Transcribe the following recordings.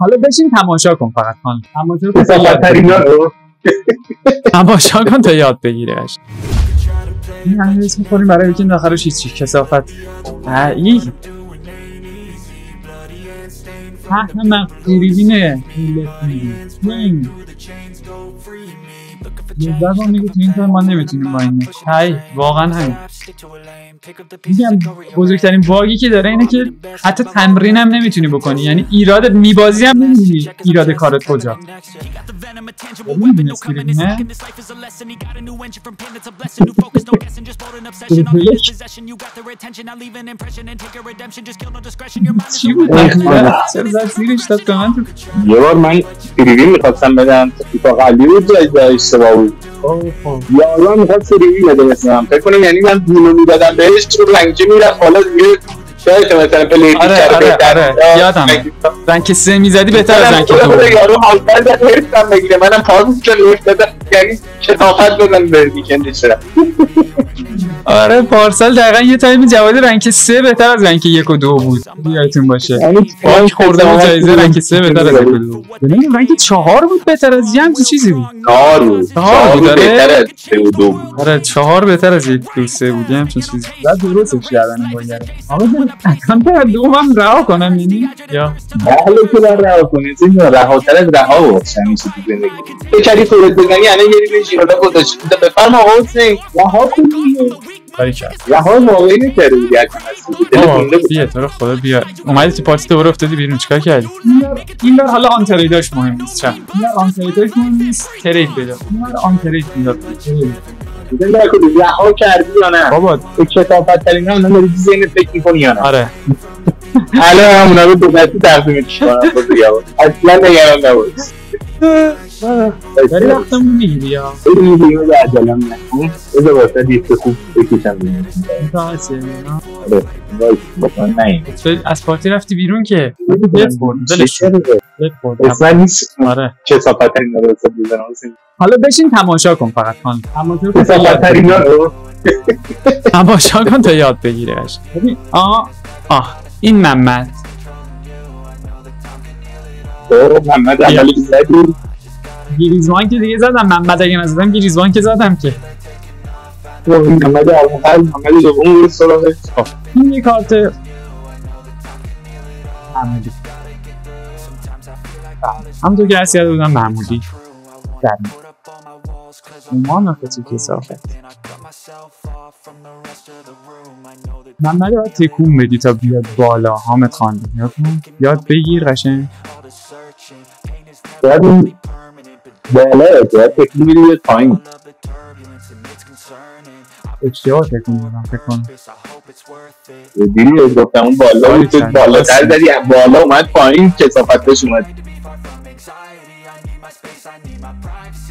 حالا بشین تماشا کن، فقط خان تماشا کن تماشا کن تا یاد بگیرش. این همه اسم میکنیم برای اینکه ناخرش هیچی کسافت ای فهم مقدورینه این نظر با میگه تو این طور ما نمیتونیم با اینه هی واقعا همین میگم بزرگترین باگی که داره اینه که حتی تمرین هم نمیتونی بکنی، یعنی ایرادت میبازی هم نمیدونی ایراد کارت کجا. چی بود؟ یه بار من تریوی میخواستم بدم تا قلی بود جایزه اشتباه بود یارو هم میخواست تریوی بده مثلا فکر کنم، یعنی من دونو میدادم بهش چون رنگی میرفت حالا دیگه شاید مثلا پلیتی کرده یادم رنگ سه میزدی بهتر از رنگ تو بود یارو حالتر در هرستم بگیره منم پازم چون لفت دادم یعنی شتافت دادم به دیکنده شدم. آره پارسال دقیقا یه تایمی جواد رنگ 3 بهتر از رنگ 1 و 2 بود یادتون باشه، یعنی خورده بود جایزه رنگ 3 بهتر از 1 و 2 بود، رنگ 4 بود بهتر از یه همچین چیزی بود 4 بود بهتر از 3 و 2 بود. آره 4 بهتر از 1 و 3 بود یه همچین چیزی بعد درستش کردن باید آقا من تا دومم رها کنم یعنی یا حالا که من رها کنید این رهاتر از رها باشه همیشه تو زندگی بکری فرد بزنی الان یه ریزی رو گذاشت بفرما آقا حسین رها کنید رها واقعی نکرده بودی اکنم از سوزی بیه تو رو خدا بیا اومدی تو پارتی دوباره افتادی بیرون چکار کردی؟ این بار حالا آن تریداش مهم نیست چند این بار آن تریداش مهم نیست ترید بده این بار آن ترید میداد بزن دار کنی رها کردی یا نه؟ بابا تو کتافت ترین هم نمیدی زینه فکر میکنی یا نه؟ آره الان همونا به دوستی تقدیمت کنم اصلا نگران نبود داری وقتم میگیری یا؟ میگیری و عجلم نکنی از واسه دیست خوب بکشم بیرون متاسه بیرون آره بکن نهیم از پارتی رفتی بیرون که بید برد دلش اصلا نیست چه صافترین رو بسید بزنم حالا بشین تماشا کن فقط خان تماشا کن صافترین رو تماشا کن تا یاد بگیرش. آه آه این محمد محمد اولی زدی گیریزوان که دیگه زدم محمد اگه نزدم گیریزوان که زدم که محمد اول محمد دوم سراغش این یه کارت محمودی همونطور که از کرده بودم محمودی زدم ایمان آخه تو کسافت محمد باید تکون بدی تا بیاد بالا حامد خان یاد بگیر قشنگ باید این بالا باید تکون بیدی یه تایم اشتیار تکون بودم تکون دیدی از گفتم اون بالا تو بالا تر داری بالا اومد پایین کسافتش اومد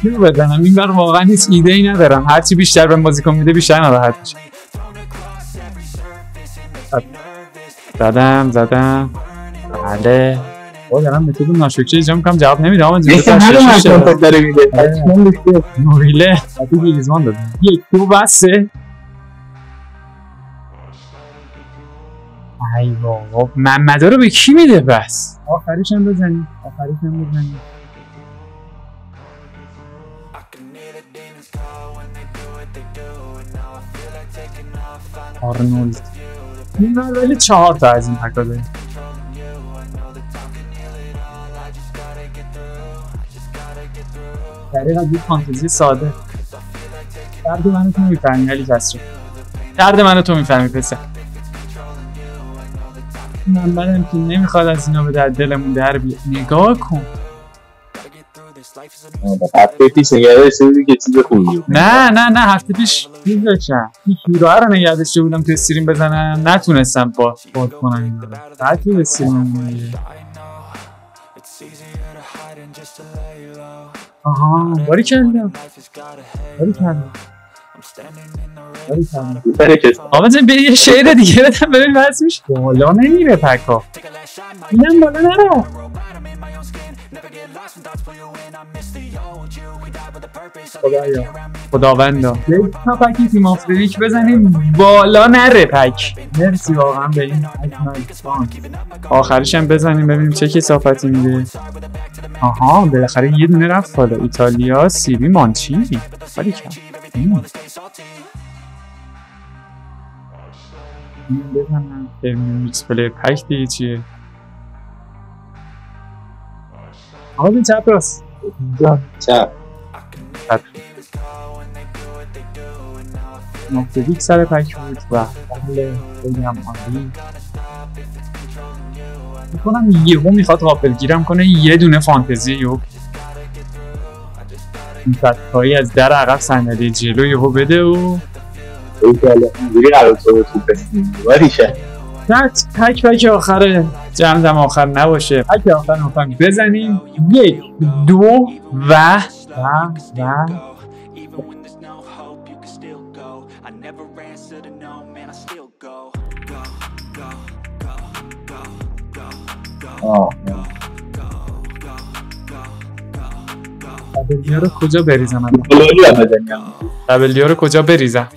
چی رو بدنم این بر واقعا هیچ ایده ای ندارم هرچی بیشتر به بازیکن میده بیشتر ناراحت میشه. زدم بله با دارم به تو ناشکری اجرا میکنم جواب نمیده آمان جواب داره میده نویله حتی گیریزمان داده 1 2 و 3 ای بابا محمد رو به کی میده بس آخریش هم بزنی آرنولد این ولی 4 تا از این حقا داریم دقیقا دید فانتزی ساده درد منو تو میفهمی علی کسری درد منو تو میفهمی پسر من بدم که نمیخواد از اینا به در دلمون در بیه نگاه کن هفته پیش نگردشته بودی که چیز خوبی نه هفته پیش چیز داشتم این هیراه رو نگردشته بودم تو استریم بزنم نتونستم باد کنم این رو بعد تو استریم آها باری کردم آقا جان به یه شعر دیگه بدم ببین بس میشه بالا نمیره پکا اینم بالا نره خداوندا بریم تا پکی تیماس بریک بزنیم بالا نره پک. مرسی واقعا به این اکمال. آخرش هم بزنیم ببینیم چه کثافتی میده. آها بالاخره یه دونه رفت بالا. ایتالیا سیبی مانچی ولی کم. بزنم میکس پلیر پک دیگه چیه. آقا بین چپ راست چپ چپ نقطه سر پک بود و قبل خیلی هم عالی میکنم. یه هم میخواد غافل گیرم کنه یه دونه فانتزی یو این فتحایی از در عقب صندلی جلو یهو بده و اینجوری علاقه بود خوب بسیم باریشه نت پک آخره جمعم آخر نباشه. پک آخر میخوام بزنیم یک دو و دبلیو رو کجا بریزم؟ دبلیو رو کجا بریزم؟